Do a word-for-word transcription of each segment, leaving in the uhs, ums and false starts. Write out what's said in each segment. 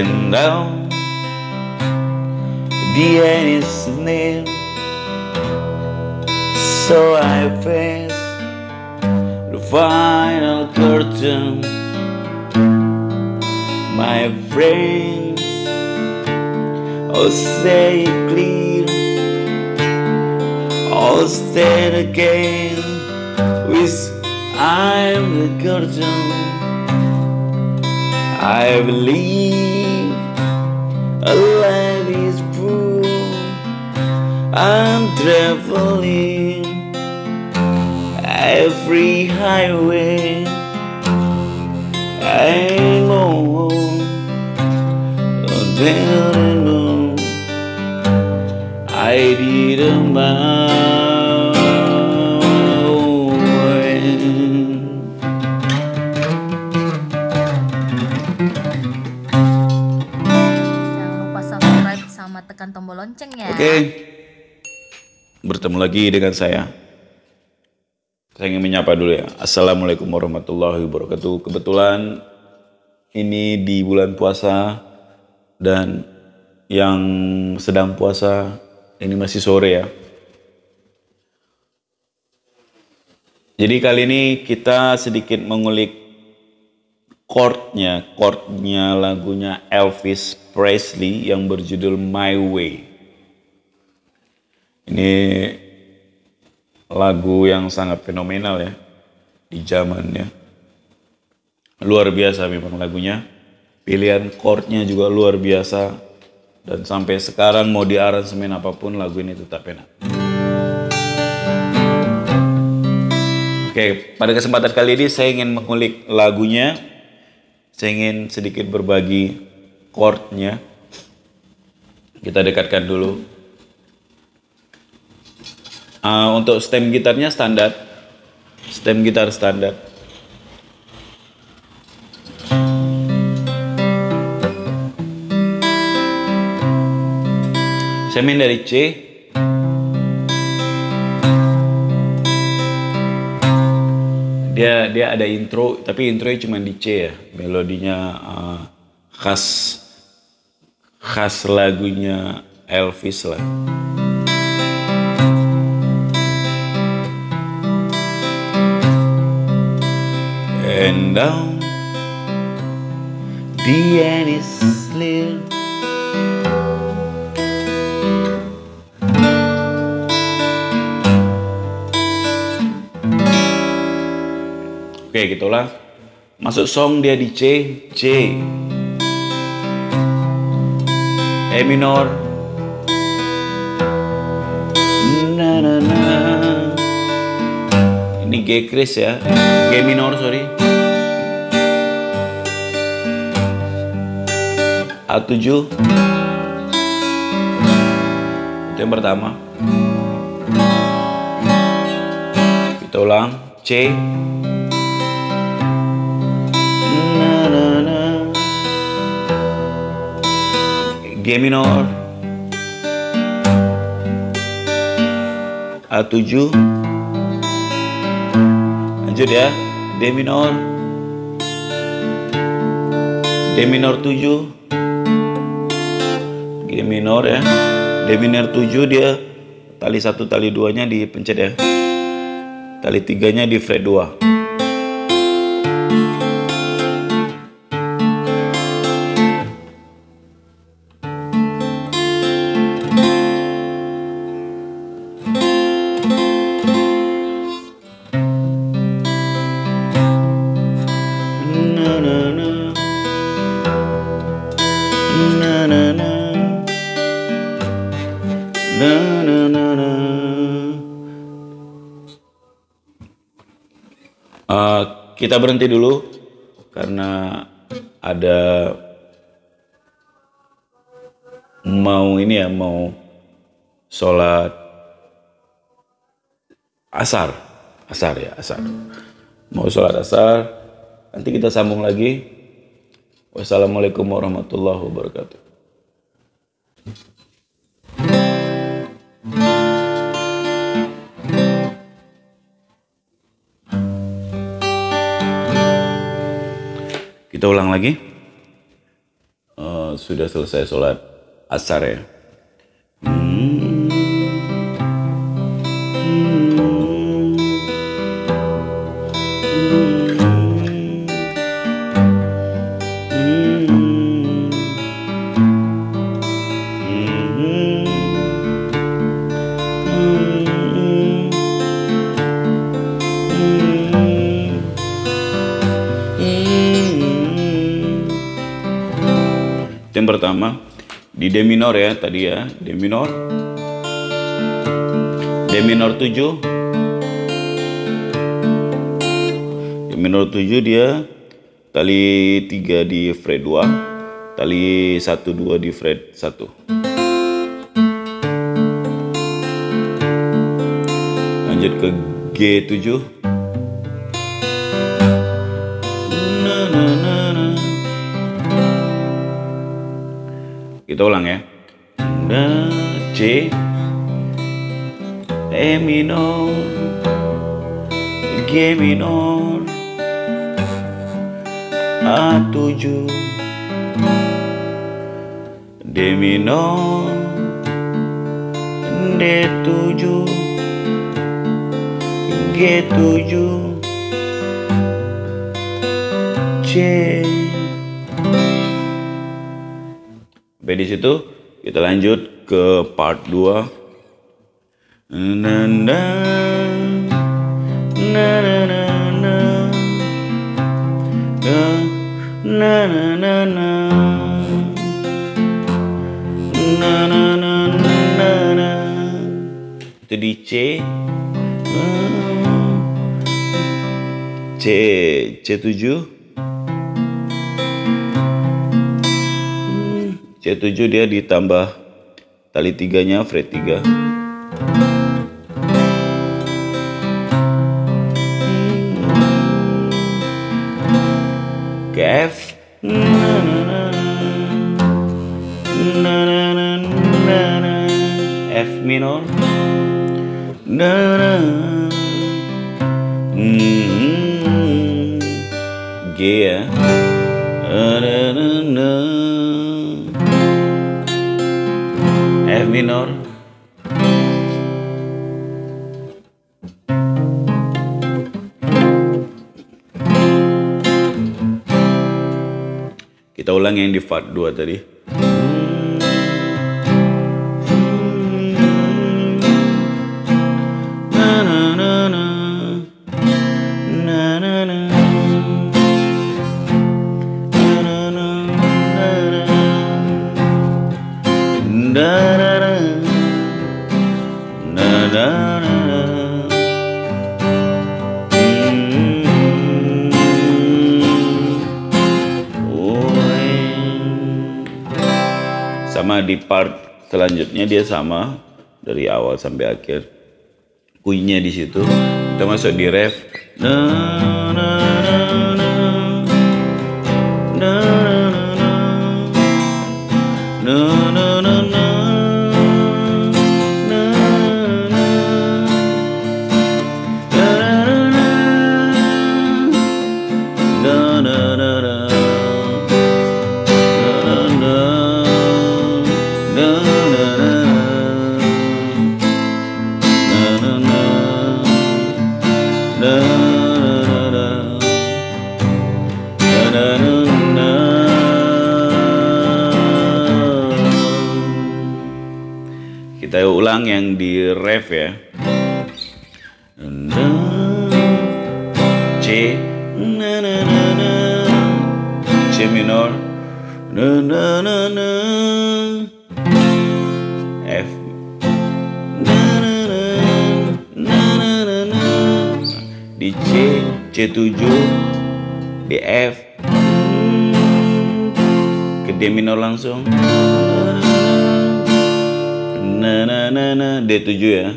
and down the end is near. So I face the final curtain, my friend. Oh, say it clear, I'll stand again with I'm the curtain. I believe a life is full. I'm traveling every highway I go on. I didn't mind. Tekan tombol loncengnya. Oke, bertemu lagi dengan saya. Saya ingin menyapa dulu ya. Assalamualaikum warahmatullahi wabarakatuh. Kebetulan ini di bulan puasa, dan yang sedang puasa ini masih sore ya. Jadi kali ini kita sedikit mengulik chordnya, chordnya lagunya Elvis Presley yang berjudul My Way. Ini lagu yang sangat fenomenal ya di zamannya. Luar biasa memang lagunya. Pilihan chordnya juga luar biasa, dan sampai sekarang mau diaransemen apapun lagu ini tetap enak. Oke, pada kesempatan kali ini saya ingin mengulik lagunya. Saya ingin sedikit berbagi chordnya. Kita dekatkan dulu. Uh, untuk stem gitarnya standar, stem gitar standar. Saya main dari C. Dia, dia ada intro, tapi intronya cuma di C ya. Melodinya uh, khas khas lagunya Elvis lah. And down the end is clear. Oke, gitulah. Masuk song dia di C, C, E minor, na na na. Ini G kris ya, G minor sorry. A tujuh, itu yang pertama. Kita ulang, C. G minor, A tujuh, lanjut ya, D minor, D minor tujuh, G minor ya, D minor tujuh, dia tali satu tali duanya dipencet ya, tali tiganya di fret dua. Uh, kita berhenti dulu karena ada mau ini ya, mau sholat asar, asar ya asar, mau sholat asar. Nanti kita sambung lagi. Wassalamualaikum warahmatullahi wabarakatuh. Kita ulang lagi. Uh, sudah selesai sholat asar ya. Hmm. Hmm. Hmm. Hmm. Hmm. Yang pertama di D minor ya tadi ya, D minor, D minor tujuh, D minor tujuh dia tali tiga di fret dua, tali satu dua di fret satu. Lanjut ke G tujuh. Na na na na. Kita ulang ya. C, E minor, G minor, A tujuh, D minor, D tujuh, G tujuh, C. Di situ kita lanjut ke part dua. Na na na na na na na na na na na na na na. Itu di C, C C tujuh. C tujuh dia ditambah tali tiganya fret tiga. Ke F. F minor. G ya. F minor, kita ulang yang di part dua tadi. Sama di part selanjutnya dia sama dari awal sampai akhir, kuinya di situ kita masuk di ref. Kita ulang yang di ref ya. C, C minor, F, di C, C tujuh, di F, ke D minor langsung. Na na na na, D tujuh ya.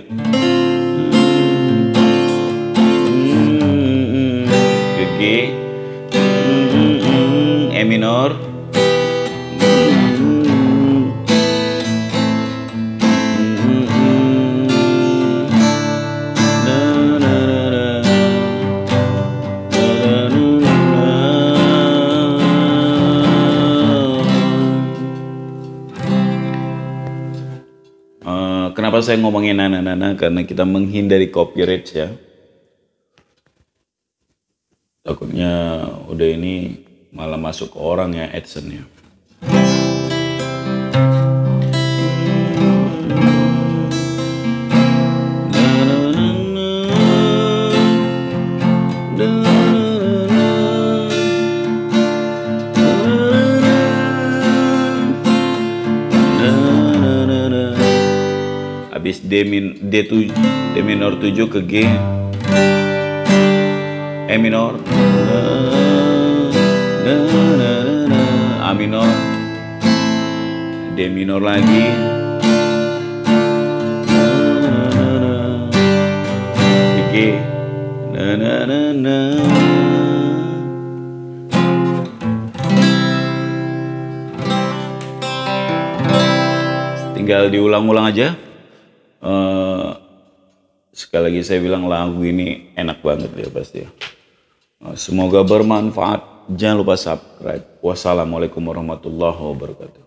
Ke G, E minor, kenapa saya ngomongin anak-anak, karena kita menghindari copyright ya. Takutnya udah ini malah masuk ke orang ya adsense-nya. Habis D, min, D, tuj, D minor tujuh ke G, E minor, A minor, D minor lagi, G, tinggal diulang-ulang aja. Uh, sekali lagi saya bilang lagu ini enak banget ya pasti. Uh, semoga bermanfaat. Jangan lupa subscribe. Wassalamualaikum warahmatullahi wabarakatuh.